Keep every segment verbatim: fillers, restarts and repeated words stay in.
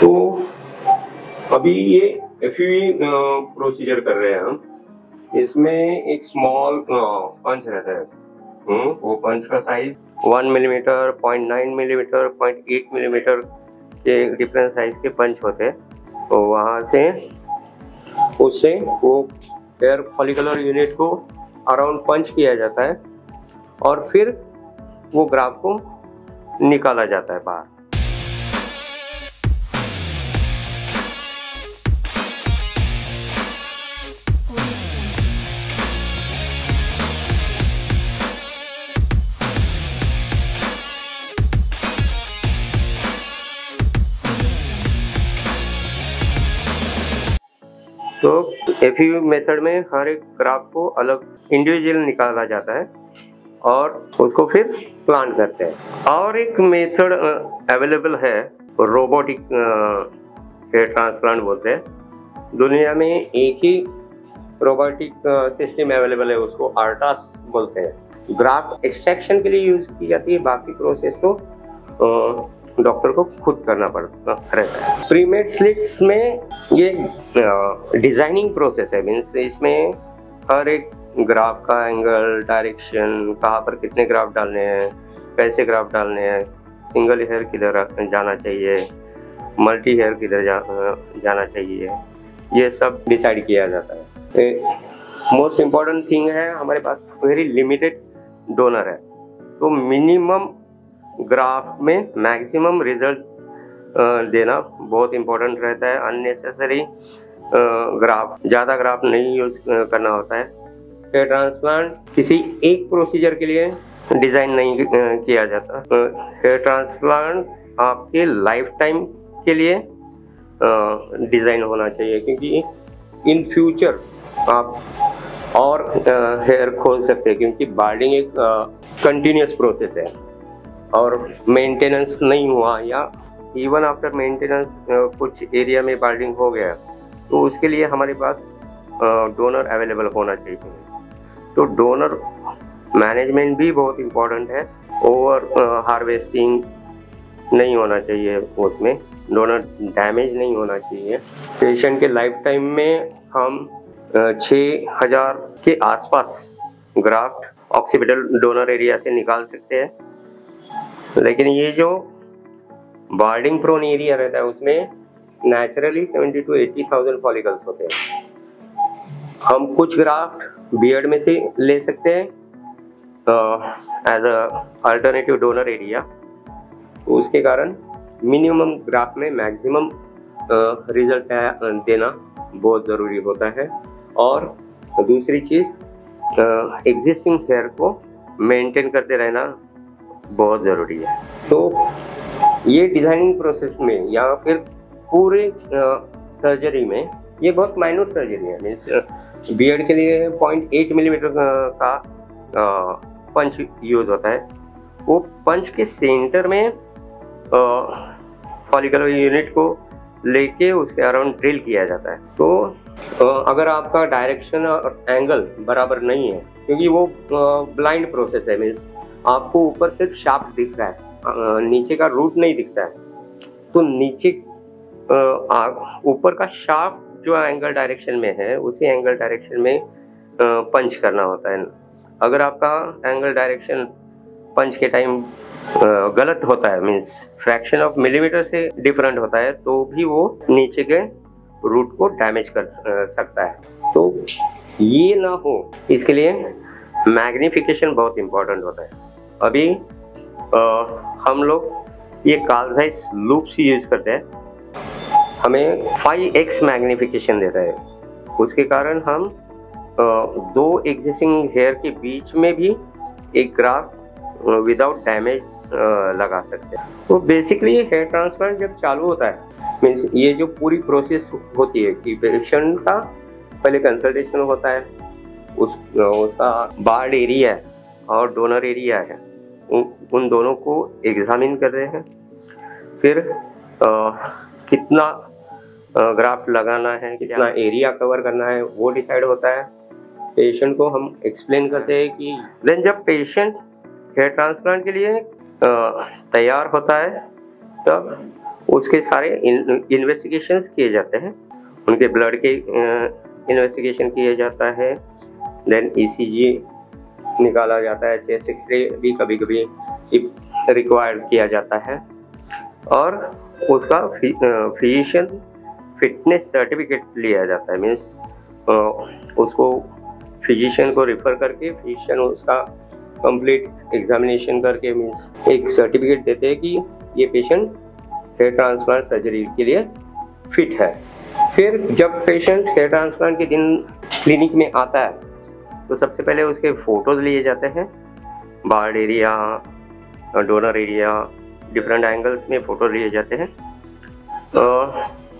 तो अभी ये एफयूई प्रोसीजर कर रहे हैं हम। इसमें एक स्मॉल पंच रहता है, हम्म वो पंच का size one millimetre, point nine millimetre, point eight millimetre के डिफरेंट साइज के पंच होते हैं। तो वहाँ से उससे वो हेयर फॉलिकुलर यूनिट को अराउंड पंच किया जाता है और फिर वो ग्राफ को निकाला जाता है बाहर। तो एफयू मेथड में हर एक ग्राफ को अलग इंडिविजुअल निकाला जाता है और उसको फिर प्लान करते हैं। और एक मेथड अवेलेबल है, रोबोटिक हेयर ट्रांसप्लांट बोलते हैं। दुनिया में एक ही रोबोटिक सिस्टम अवेलेबल है, उसको आर्टास बोलते हैं। ग्राफ एक्सट्रैक्शन के लिए यूज की जाती है, बाकी प्रोसेस को तो, डॉक्टर को खुद करना पड़ता रहता है। प्रीमेड स्लिट्स में ये डिजाइनिंग प्रोसेस है, मीन्स इसमें हर एक ग्राफ का एंगल, डायरेक्शन, कहाँ पर कितने ग्राफ डालने हैं, कैसे ग्राफ डालने हैं, सिंगल हेयर किधर जाना चाहिए, मल्टी हेयर किधर जा, जाना चाहिए, ये सब डिसाइड किया जाता है। मोस्ट इम्पॉर्टेंट थिंग है, हमारे पास वेरी लिमिटेड डोनर है, तो मिनिमम ग्राफ में मैक्सिमम रिजल्ट देना बहुत इम्पोर्टेंट रहता है। अननेसेसरी ग्राफ, ज़्यादा ग्राफ नहीं यूज करना होता है। हेयर ट्रांसप्लांट किसी एक प्रोसीजर के लिए डिज़ाइन नहीं किया जाता। हेयर ट्रांसप्लांट आपके लाइफ टाइम के लिए डिज़ाइन होना चाहिए, क्योंकि इन फ्यूचर आप और हेयर खोल सकते हैं, क्योंकि बार्डिंग एक कंटिन्यूस प्रोसेस है और मेंटेनेंस नहीं हुआ, या इवन आफ्टर मेंटेनेंस कुछ एरिया में बार्डिंग हो गया, तो उसके लिए हमारे पास डोनर अवेलेबल होना चाहिए। तो डोनर मैनेजमेंट भी बहुत इम्पोर्टेंट है। ओवर हार्वेस्टिंग नहीं होना चाहिए, उसमें डोनर डैमेज नहीं होना चाहिए। पेशेंट के लाइफ टाइम में हम छः हज़ार के आसपास ग्राफ्ट ऑक्सीपिटल डोनर एरिया से निकाल सकते हैं, लेकिन ये जो बार्डिंग प्रोन एरिया रहता है उसमें naturally seventy two eighty thousand follicles होते हैं। हम कुछ ग्राफ्ट बियर्ड में से ले सकते हैं as a alternative donor area, उसके कारण मिनिमम ग्राफ्ट में मैक्सिमम रिजल्ट देना बहुत ज़रूरी होता है। और दूसरी चीज़, एग्जिस्टिंग हेयर को मेंटेन करते रहना बहुत ज़रूरी है। तो ये डिज़ाइनिंग प्रोसेस में या फिर पूरे सर्जरी में, ये बहुत माइनूट सर्जरी है, मीन्स बियर्ड के लिए पॉइंट एट मिलीमीटर का पंच यूज होता है। वो पंच के सेंटर में फॉलिकुलर यूनिट को लेके उसके अराउंड ड्रिल किया जाता है। तो अगर आपका डायरेक्शन और एंगल बराबर नहीं है, क्योंकि वो ब्लाइंड प्रोसेस है, मीन्स आपको ऊपर सिर्फ शाफ्ट दिख रहा है, नीचे का रूट नहीं दिखता है, तो नीचे ऊपर का शाफ्ट जो एंगल डायरेक्शन में है उसी एंगल डायरेक्शन में पंच करना होता है। अगर आपका एंगल डायरेक्शन पंच के टाइम गलत होता है, मीन्स फ्रैक्शन ऑफ मिलीमीटर से डिफरेंट होता है, तो भी वो नीचे के रूट को डैमेज कर सकता है। तो ये ना हो, इसके लिए मैग्निफिकेशन बहुत इम्पोर्टेंट होता है। अभी आ, हम लोग ये कार्लसाइज लूप्स यूज करते हैं, हमें फाइव एक्स मैग्निफिकेशन देता है। उसके कारण हम आ, दो एग्जिस्टिंग हेयर के बीच में भी एक ग्राफ विदाउट डैमेज लगा सकते हैं। तो बेसिकली हेयर ट्रांसप्लांट जब चालू होता है, मीन्स ये जो पूरी प्रोसेस होती है कि पेशेंट का पहले कंसल्टेशन होता है, उस उसका बार्ड एरिया है और डोनर एरिया है, उ, उन दोनों को एग्जामिन कर रहे हैं, फिर आ, कितना ग्राफ्ट लगाना है, कितना एरिया कवर करना है, वो डिसाइड होता है। पेशेंट को हम एक्सप्लेन करते हैं कि देन जब पेशेंट हेयर ट्रांसप्लांट के लिए तैयार होता है, तब उसके सारे इन्वेस्टिगेशंस किए जाते हैं, उनके ब्लड के इन्वेस्टिगेशन किया जाता है, देन ईसीजी निकाला जाता है, चेस्ट एक्सरे भी कभी कभी रिक्वायर्ड किया जाता है, और उसका फिजिशियन फिटनेस सर्टिफिकेट लिया जाता है। मीन्स उसको फिजिशियन को रेफर करके फिजिशियन उसका कंप्लीट एग्जामिनेशन करके मीन्स एक सर्टिफिकेट देते हैं कि ये पेशेंट हेयर ट्रांसप्लांट सर्जरी के लिए फिट है। फिर जब पेशेंट हेयर ट्रांसप्लांट के दिन क्लिनिक में आता है तो सबसे पहले उसके फ़ोटोज़ लिए जाते हैं, beard area, donor area, different angles में फ़ोटो लिए जाते हैं।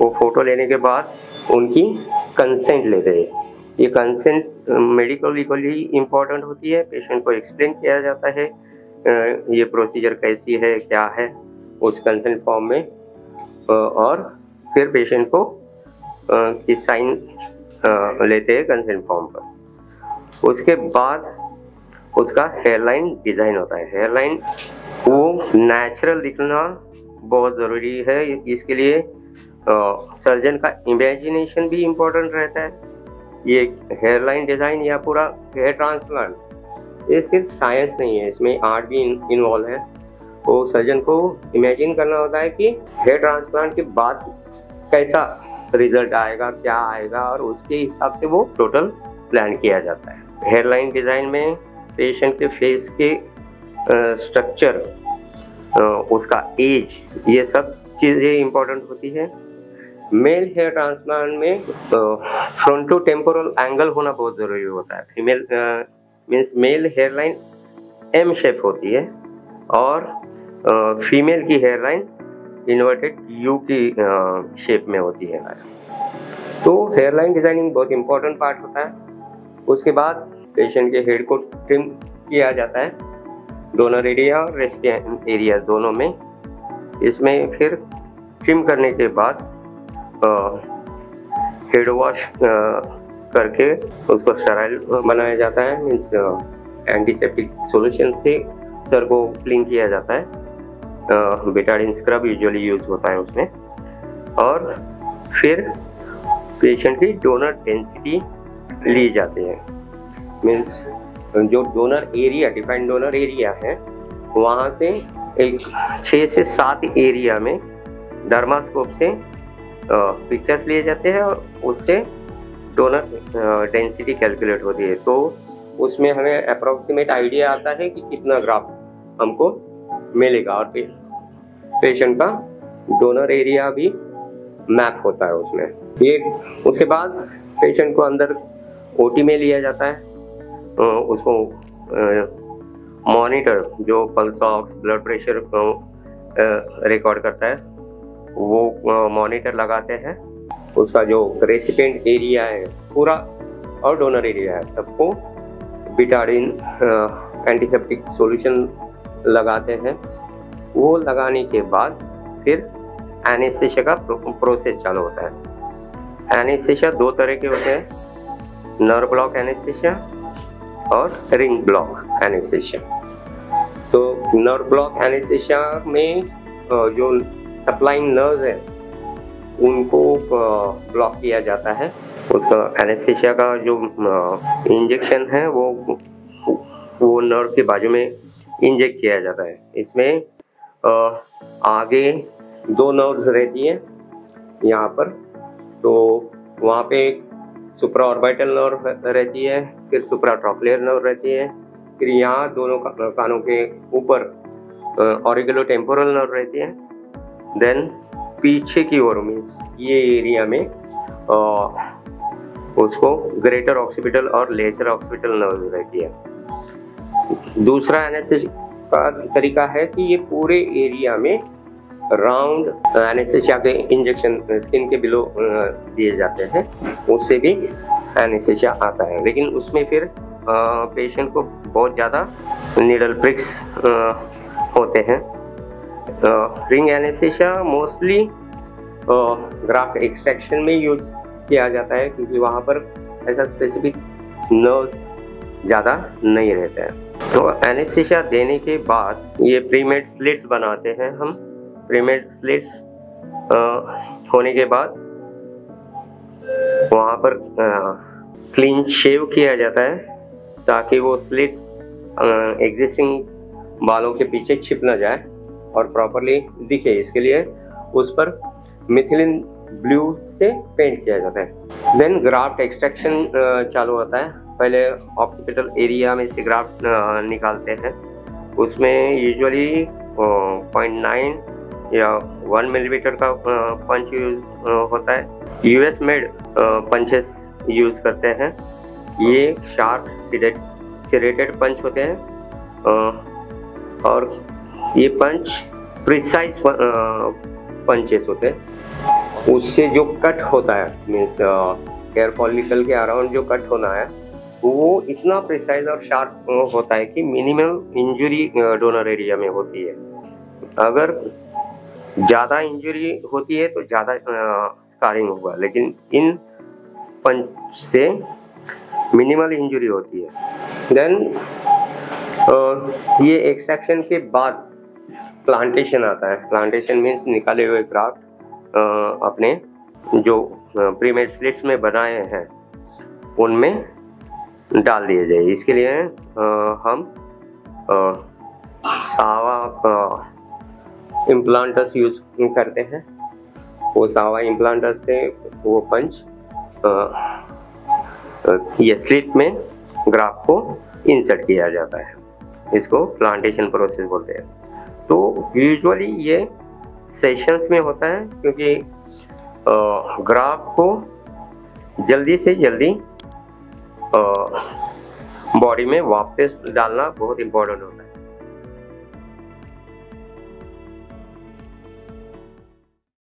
वो फ़ोटो लेने के बाद उनकी कंसेंट लेते हैं। ये कंसेंट मेडिकल इक्वली इम्पॉर्टेंट होती है। पेशेंट को एक्सप्लेन किया जाता है ये प्रोसीजर कैसी है, क्या है, उस कंसेंट फॉर्म में, और फिर पेशेंट को इस साइन लेते हैं कंसेंट फॉर्म पर। उसके बाद उसका हेयरलाइन डिज़ाइन होता है। हेयरलाइन वो नेचुरल दिखना बहुत ज़रूरी है, इसके लिए सर्जन का इमेजिनेशन भी इम्पोर्टेंट रहता है। ये हेयरलाइन डिज़ाइन या पूरा हेयर ट्रांसप्लांट ये सिर्फ साइंस नहीं है, इसमें आर्ट भी इन्वॉल्व है। वो सर्जन को इमेजिन करना होता है कि हेयर ट्रांसप्लांट के बाद कैसा रिजल्ट आएगा, क्या आएगा, और उसके हिसाब से वो टोटल प्लान किया जाता है। हेयरलाइन डिज़ाइन में पेशेंट के फेस के स्ट्रक्चर, उसका एज, ये सब चीज़ें इम्पोर्टेंट होती है। मेल हेयर ट्रांसप्लांट में फ्रंटो टेम्पोरल एंगल होना बहुत ज़रूरी होता है। Female means male hairline M shape होती है और फीमेल की हेयरलाइन इन्वर्टेड यू की शेप में होती है। तो हेयरलाइन डिज़ाइनिंग बहुत इम्पोर्टेंट पार्ट होता है। उसके बाद पेशेंट के हेड को ट्रिम किया जाता है, डोनर एरिया और रेस्ट एरिया दोनों में। इसमें फिर ट्रिम करने के बाद हेड वॉश करके उसको स्टराइल बनाया जाता है। मीन्स एंटीसेप्टिक सॉल्यूशन से सर को क्लीन किया जाता है। बेटाडिन स्क्रब यूजुअली यूज होता है उसमें। और फिर पेशेंट की डोनर डेंसिटी ली जाती है। मीन्स जो donor area, defined donor area है, वहाँ से एक छः से सात एरिया में डर्मास्कोप से पिक्चर्स लिए जाते हैं और उससे डोनर डेंसिटी कैलकुलेट होती है। तो उसमें हमें अप्रोक्सीमेट आइडिया आता है कि कितना ग्राफ हमको मिलेगा, और पे, पेशेंट का डोनर एरिया भी मैप होता है उसमें। ये उसके बाद पेशेंट को अंदर ओटी में लिया जाता है। उसको मॉनिटर जो pulse ox blood pressure record करता है वो मॉनिटर लगाते हैं। उसका जो रेसिपेंट एरिया है पूरा और डोनर एरिया है, सबको बेटाडिन एंटीसेप्टिक सॉल्यूशन लगाते हैं। वो लगाने के बाद फिर एनेस्थीसिया का प्रो, प्रोसेस चालू होता है। एनेस्थीसिया दो तरह के होते हैं, नर्व ब्लॉक एनेस्थीसिया और रिंग ब्लॉक एनेस्थीसिया। तो नर्व ब्लॉक एनेस्थीसिया में जो सप्लाइंग नर्व्स है उनको ब्लॉक किया जाता है। उसका एनेस्थीसिया का जो इंजेक्शन है वो वो नर्व के बाजू में इंजेक्ट किया जाता है। इसमें आगे दो नर्व्स रहती हैं यहाँ पर, तो वहाँ पे सुप्राऑर्बिटल नर्व रहती है, फिर सुप्राट्रोक्लेयर नर्व रहती है, फिर यहाँ दोनों कानों के ऊपर ऑरिकुलोटेम्पोरल नर्व रहती है। देन पीछे की ओर मीन्स ये एरिया में आ, उसको ग्रेटर ऑक्सीपिटल और लेसर ऑक्सीपिटल नर्व रहती है। दूसरा एनेस्थीसिया का तरीका है कि ये पूरे एरिया में राउंड एनेस्थीसिया के इंजेक्शन स्किन के बिलो दिए जाते हैं, उससे भी एनेस्थीसिया आता है। लेकिन उसमें फिर पेशेंट को बहुत ज़्यादा नीडल प्रिक्स होते हैं। Ring anaesthesia mostly graft extraction में यूज किया जाता है क्योंकि वहाँ पर ऐसा स्पेसिफिक नर्व्स ज़्यादा नहीं रहते हैं। तो एनेस्थीसिया देने के बाद ये प्रीमेड स्लिट्स बनाते हैं हम। प्रीमेड स्लिट्स होने के बाद वहाँ पर क्लीन शेव किया जाता है ताकि वो स्लिट्स एग्जिस्टिंग बालों के पीछे छिप ना जाए और प्रॉपरली दिखे। इसके लिए उस पर मिथिलिन ब्लू से पेंट किया जाता है। देन ग्राफ्ट एक्सट्रैक्शन चालू होता है। पहले ऑक्सीपिटल एरिया में से ग्राफ्ट निकालते हैं। उसमें यूजुअली पॉइंट नाइन या वन मिलीमीटर का पंच यूज होता है। यूएस मेड पंचेस यूज करते हैं। ये शार्प सीडेड सीरेटेड पंच होते हैं और ये पंच प्रिसाइज पंचेस होते हैं। उससे जो कट होता है मीन्स हेयर फॉलिकल के अराउंड जो कट होना है वो इतना प्रिसाइज और शार्प होता है कि मिनिमल इंजुरी डोनर एरिया में होती है। अगर ज़्यादा इंजुरी होती है तो ज़्यादा स्कारिंग होगा, लेकिन इन पंच से मिनिमल इंजुरी होती है। देन ये एक्सट्रैक्शन के बाद प्लांटेशन आता है। प्लांटेशन मीन्स निकाले हुए ग्राफ्ट अपने जो प्रीमेड स्लिट्स में बनाए हैं उनमें डाल दिए जाए। इसके लिए हम सावा इम्प्लांटर्स यूज करते हैं। वो सावा इम्प्लांटर्स से वो पंच ये स्लिट में ग्राफ को इंसर्ट किया जाता है। इसको प्लांटेशन प्रोसेस बोलते हैं। तो यूजुअली ये सेशंस में होता है क्योंकि ग्राफ को जल्दी से जल्दी बॉडी में वापस डालना बहुत इम्पोर्टेंट होता है।